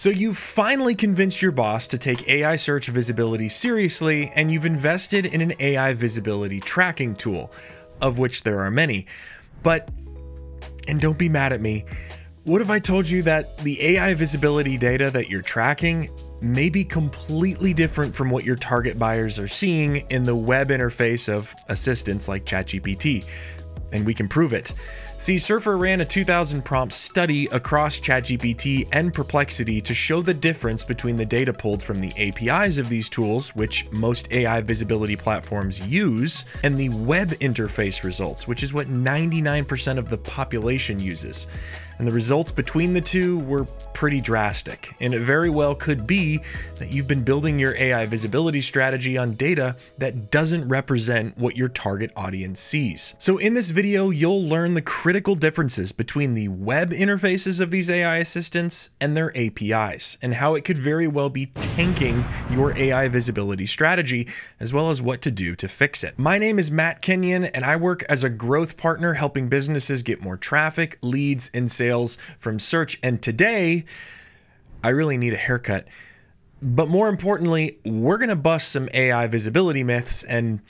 So you've finally convinced your boss to take AI search visibility seriously, and you've invested in an AI visibility tracking tool, of which there are many. But, and don't be mad at me, what if I told you that the AI visibility data that you're tracking may be completely different from what your target buyers are seeing in the web interface of assistants like ChatGPT? And we can prove it. See, Surfer ran a 2,000 prompt study across ChatGPT and Perplexity to show the difference between the data pulled from the APIs of these tools, which most AI visibility platforms use, and the web interface results, which is what 99% of the population uses. And the results between the two were pretty drastic, and it very well could be that you've been building your AI visibility strategy on data that doesn't represent what your target audience sees. So in this video, you'll learn the critical differences between the web interfaces of these AI assistants and their APIs, and how it could very well be tanking your AI visibility strategy, as well as what to do to fix it. My name is Matt Kenyon, and I work as a growth partner helping businesses get more traffic, leads, and sales from search, and today I really need a haircut. But more importantly, we're gonna bust some AI visibility myths and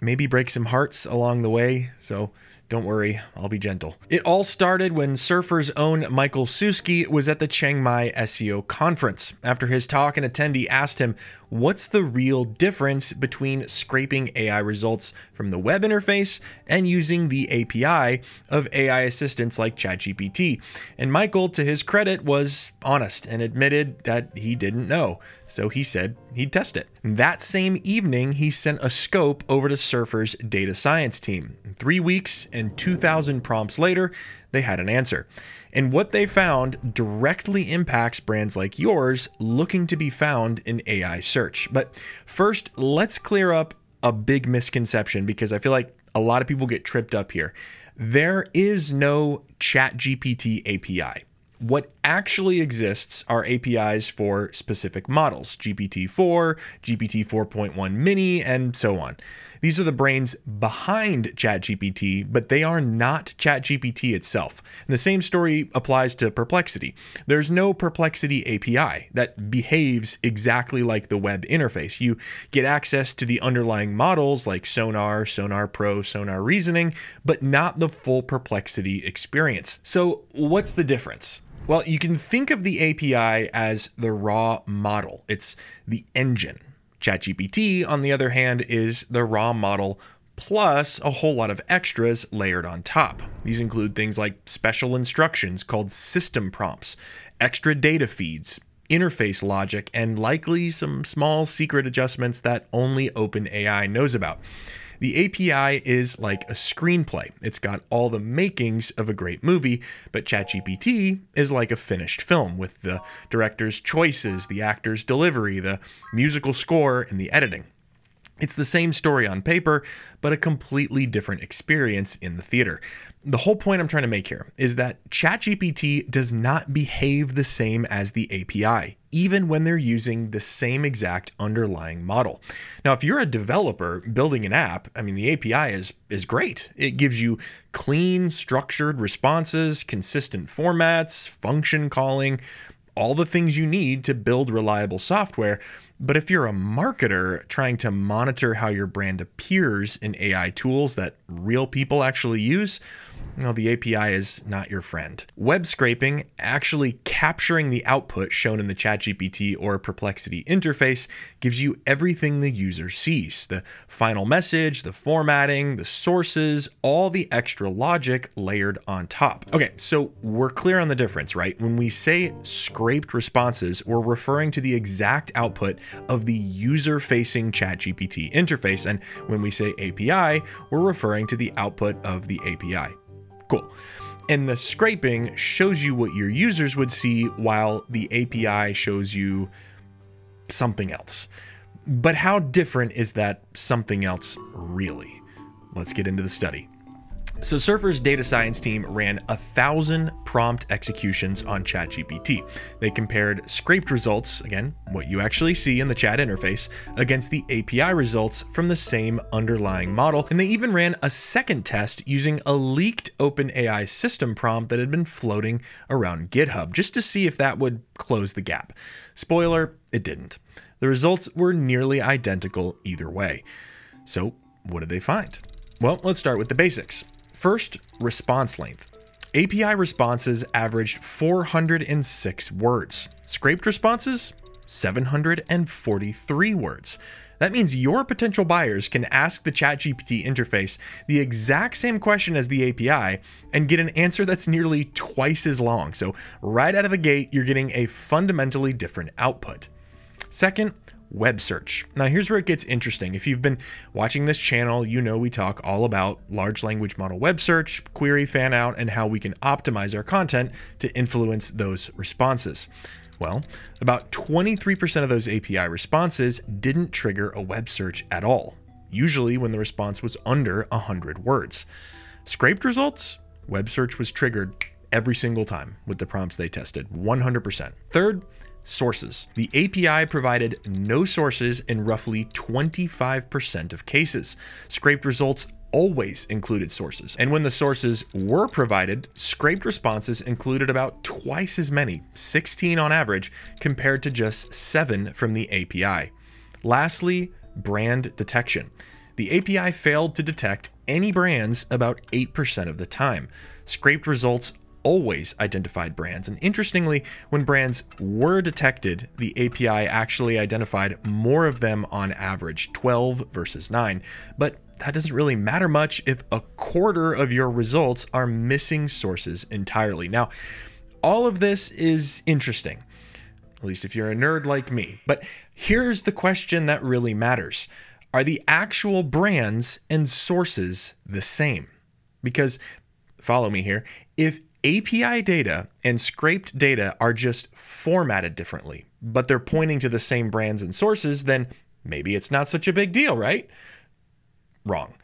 maybe break some hearts along the way, so don't worry, I'll be gentle. It all started when Surfer's own Michael Suski was at the Chiang Mai SEO conference. After his talk, an attendee asked him, "What's the real difference between scraping AI results from the web interface and using the API of AI assistants like ChatGPT?" And Michael, to his credit, was honest and admitted that he didn't know. So he said he'd test it. That same evening, he sent a scope over to Surfer's data science team. In 3 weeks and 2,000 prompts later, they had an answer. And what they found directly impacts brands like yours looking to be found in AI search. But first, let's clear up a big misconception, because I feel like a lot of people get tripped up here. There is no ChatGPT API. What actually exists are APIs for specific models, GPT-4, GPT-4.1 mini, and so on. These are the brains behind ChatGPT, but they are not ChatGPT itself. And the same story applies to Perplexity. There's no Perplexity API that behaves exactly like the web interface. You get access to the underlying models like Sonar, Sonar Pro, Sonar Reasoning, but not the full Perplexity experience. So what's the difference? Well, you can think of the API as the raw model. It's the engine. ChatGPT, on the other hand, is the raw model plus a whole lot of extras layered on top. These include things like special instructions called system prompts, extra data feeds, interface logic, and likely some small secret adjustments that only OpenAI knows about. The API is like a screenplay. It's got all the makings of a great movie, but ChatGPT is like a finished film with the director's choices, the actor's delivery, the musical score, and the editing. It's the same story on paper, but a completely different experience in the theater. The whole point I'm trying to make here is that ChatGPT does not behave the same as the API, even when they're using the same exact underlying model. Now, if you're a developer building an app, I mean, the API is great. It gives you clean, structured responses, consistent formats, function calling, all the things you need to build reliable software. But if you're a marketer trying to monitor how your brand appears in AI tools that real people actually use, well, the API is not your friend. Web scraping, actually capturing the output shown in the ChatGPT or Perplexity interface, gives you everything the user sees: the final message, the formatting, the sources, all the extra logic layered on top. Okay, so we're clear on the difference, right? When we say scraped responses, we're referring to the exact output of the user-facing ChatGPT interface. And when we say API, we're referring to the output of the API. Cool. And the scraping shows you what your users would see, while the API shows you something else. But how different is that something else really? Let's get into the study. So Surfer's data science team ran 1,000 prompt executions on ChatGPT. They compared scraped results, again, what you actually see in the chat interface, against the API results from the same underlying model. And they even ran a second test using a leaked OpenAI system prompt that had been floating around GitHub, just to see if that would close the gap. Spoiler, it didn't. The results were nearly identical either way. So what did they find? Well, let's start with the basics. First, response length. API responses averaged 406 words. Scraped responses, 743 words. That means your potential buyers can ask the ChatGPT interface the exact same question as the API and get an answer that's nearly twice as long. So right out of the gate, you're getting a fundamentally different output. Second, web search. Now here's where it gets interesting. If you've been watching this channel, you know we talk all about large language model web search, query fan out, and how we can optimize our content to influence those responses. Well, about 23% of those API responses didn't trigger a web search at all, usually when the response was under 100 words. Scraped results, web search was triggered every single time with the prompts they tested, 100%. Third, sources. The API provided no sources in roughly 25% of cases. Scraped results always included sources. And when the sources were provided, scraped responses included about twice as many, 16 on average, compared to just 7 from the API. Lastly, brand detection. The API failed to detect any brands about 8% of the time. Scraped results always identified brands. And interestingly, when brands were detected, the API actually identified more of them on average, 12 versus 9. But that doesn't really matter much if a quarter of your results are missing sources entirely. Now, all of this is interesting, at least if you're a nerd like me, but here's the question that really matters. Are the actual brands and sources the same? Because, follow me here, if API data and scraped data are just formatted differently, but they're pointing to the same brands and sources, then maybe it's not such a big deal, right? Wrong.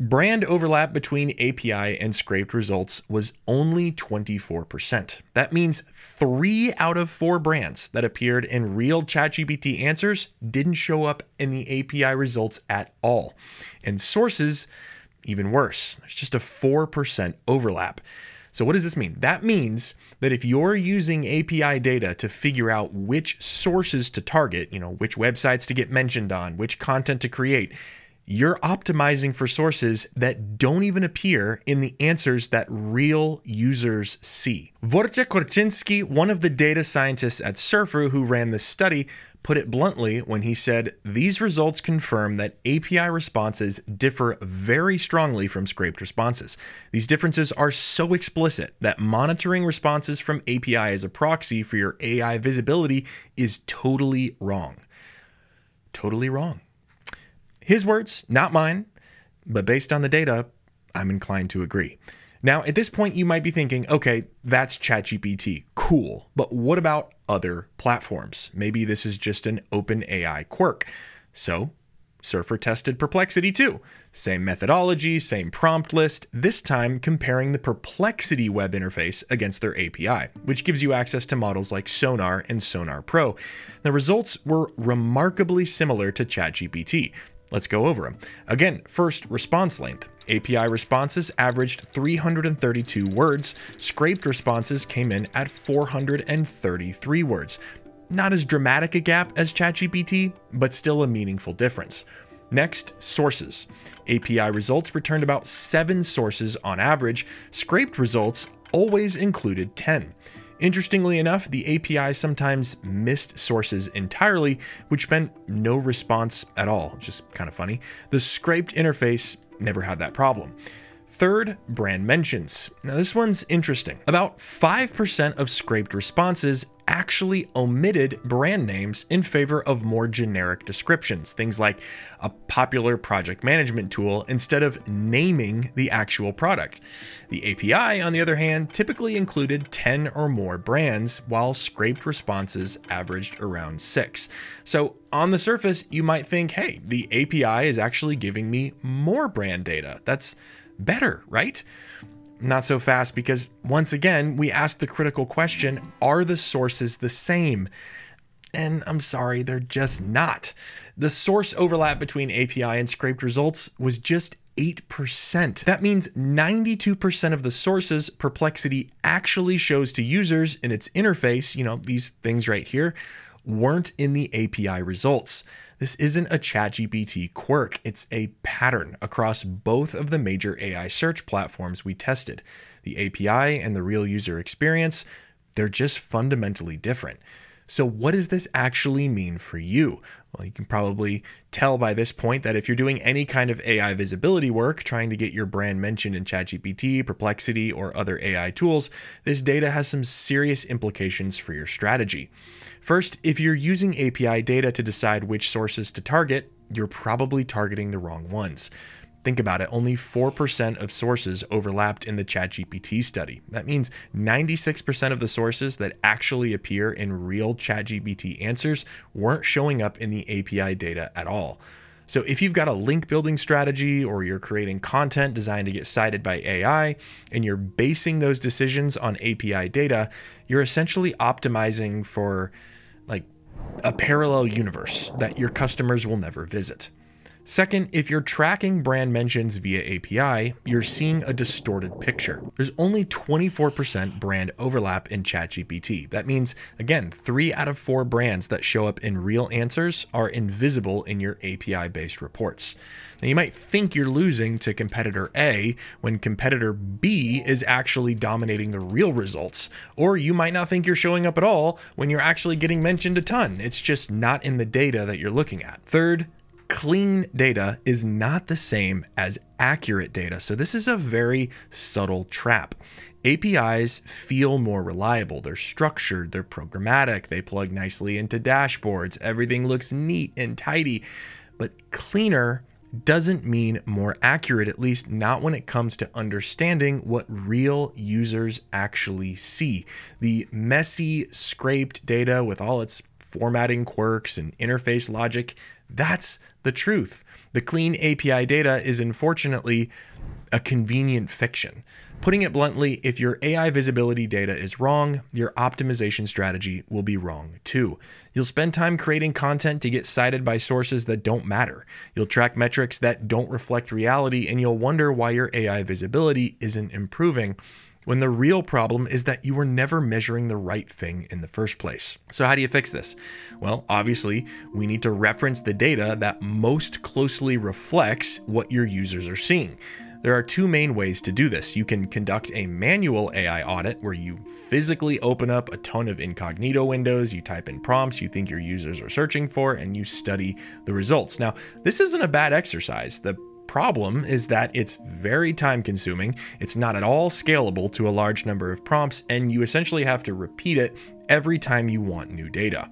Brand overlap between API and scraped results was only 24%. That means 3 out of 4 brands that appeared in real ChatGPT answers didn't show up in the API results at all. And sources, even worse, there's just a 4% overlap. So what does this mean? That means that if you're using API data to figure out which sources to target, you know, which websites to get mentioned on, which content to create, you're optimizing for sources that don't even appear in the answers that real users see. Wojciech Korczyński, one of the data scientists at Surfer who ran this study, put it bluntly when he said, "These results confirm that API responses differ very strongly from scraped responses. These differences are so explicit that monitoring responses from API as a proxy for your AI visibility is totally wrong." Totally wrong. His words, not mine, but based on the data, I'm inclined to agree. Now, at this point, you might be thinking, okay, that's ChatGPT, cool, but what about other platforms? Maybe this is just an OpenAI quirk. So Surfer tested Perplexity too. Same methodology, same prompt list, this time comparing the Perplexity web interface against their API, which gives you access to models like Sonar and Sonar Pro. The results were remarkably similar to ChatGPT. Let's go over them. Again, first, response length. API responses averaged 332 words. Scraped responses came in at 433 words. Not as dramatic a gap as ChatGPT, but still a meaningful difference. Next, sources. API results returned about 7 sources on average. Scraped results always included 10. Interestingly enough, the API sometimes missed sources entirely, which meant no response at all, just kind of funny. The scraped interface never had that problem. Third, brand mentions. Now this one's interesting. About 5% of scraped responses actually omitted brand names in favor of more generic descriptions, things like a popular project management tool instead of naming the actual product. The API, on the other hand, typically included 10 or more brands, while scraped responses averaged around 6. So on the surface, you might think, hey, the API is actually giving me more brand data. That's better, right? Not so fast, because once again, we asked the critical question, are the sources the same? And I'm sorry, they're just not. The source overlap between API and scraped results was just 8%. That means 92% of the sources Perplexity actually shows to users in its interface, you know, these things right here, weren't in the API results. This isn't a ChatGPT quirk, it's a pattern across both of the major AI search platforms we tested. The API and the real user experience, they're just fundamentally different. So what does this actually mean for you? Well, you can probably tell by this point that if you're doing any kind of AI visibility work, trying to get your brand mentioned in ChatGPT, Perplexity, or other AI tools, this data has some serious implications for your strategy. First, if you're using API data to decide which sources to target, you're probably targeting the wrong ones. Think about it, only 4% of sources overlapped in the ChatGPT study. That means 96% of the sources that actually appear in real ChatGPT answers weren't showing up in the API data at all. So if you've got a link building strategy or you're creating content designed to get cited by AI and you're basing those decisions on API data, you're essentially optimizing for like a parallel universe that your customers will never visit. Second, if you're tracking brand mentions via API, you're seeing a distorted picture. There's only 24% brand overlap in ChatGPT. That means, again, 3 out of 4 brands that show up in real answers are invisible in your API-based reports. Now, you might think you're losing to competitor A when competitor B is actually dominating the real results, or you might not think you're showing up at all when you're actually getting mentioned a ton. It's just not in the data that you're looking at. Third, clean data is not the same as accurate data. So this is a very subtle trap. APIs feel more reliable. They're structured, they're programmatic, they plug nicely into dashboards. Everything looks neat and tidy, but cleaner doesn't mean more accurate, at least not when it comes to understanding what real users actually see. The messy, scraped data with all its formatting quirks and interface logic, that's the truth. The clean API data is unfortunately a convenient fiction. Putting it bluntly, if your AI visibility data is wrong, your optimization strategy will be wrong too. You'll spend time creating content to get cited by sources that don't matter. You'll track metrics that don't reflect reality, and you'll wonder why your AI visibility isn't improving, when the real problem is that you were never measuring the right thing in the first place. So how do you fix this? Well, obviously, we need to reference the data that most closely reflects what your users are seeing. There are 2 main ways to do this. You can conduct a manual AI audit where you physically open up a ton of incognito windows, you type in prompts you think your users are searching for, and you study the results. Now, this isn't a bad exercise. The problem is that it's very time consuming, it's not at all scalable to a large number of prompts, and you essentially have to repeat it every time you want new data.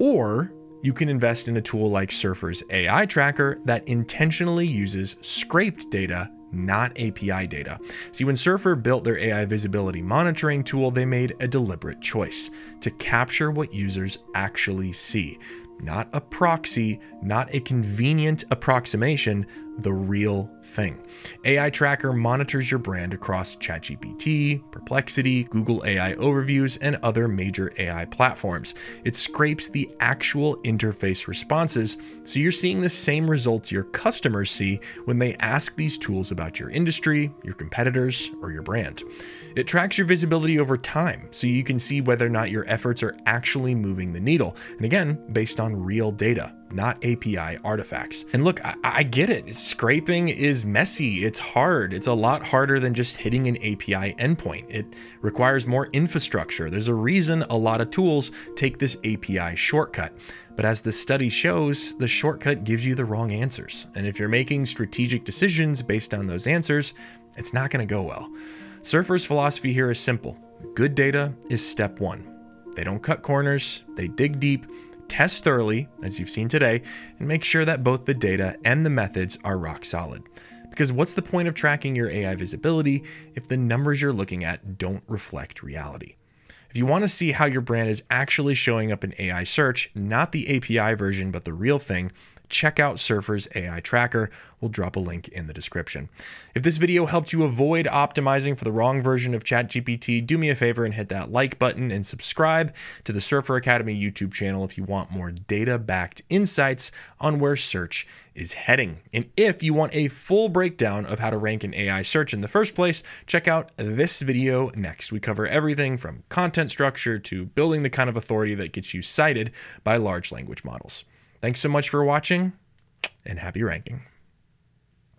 Or you can invest in a tool like Surfer's AI tracker that intentionally uses scraped data, not API data. See, when Surfer built their AI visibility monitoring tool, they made a deliberate choice to capture what users actually see. Not a proxy, not a convenient approximation, the real thing. AI Tracker monitors your brand across ChatGPT, Perplexity, Google AI overviews, and other major AI platforms. It scrapes the actual interface responses, so you're seeing the same results your customers see when they ask these tools about your industry, your competitors, or your brand. It tracks your visibility over time, so you can see whether or not your efforts are actually moving the needle, and again, based on real data, not API artifacts. And look, I get it. Scraping is messy, it's hard. It's a lot harder than just hitting an API endpoint. It requires more infrastructure. There's a reason a lot of tools take this API shortcut. But as the study shows, the shortcut gives you the wrong answers. And if you're making strategic decisions based on those answers, it's not going to go well. Surfer's philosophy here is simple. Good data is step 1. They don't cut corners, they dig deep, test thoroughly, as you've seen today, and make sure that both the data and the methods are rock solid. Because what's the point of tracking your AI visibility if the numbers you're looking at don't reflect reality? If you want to see how your brand is actually showing up in AI search, not the API version, but the real thing, check out Surfer's AI tracker. We'll drop a link in the description. If this video helped you avoid optimizing for the wrong version of ChatGPT, do me a favor and hit that like button and subscribe to the Surfer Academy YouTube channel if you want more data-backed insights on where search is heading. And if you want a full breakdown of how to rank an AI search in the first place, check out this video next. We cover everything from content structure to building the kind of authority that gets you cited by large language models. Thanks so much for watching, and happy ranking.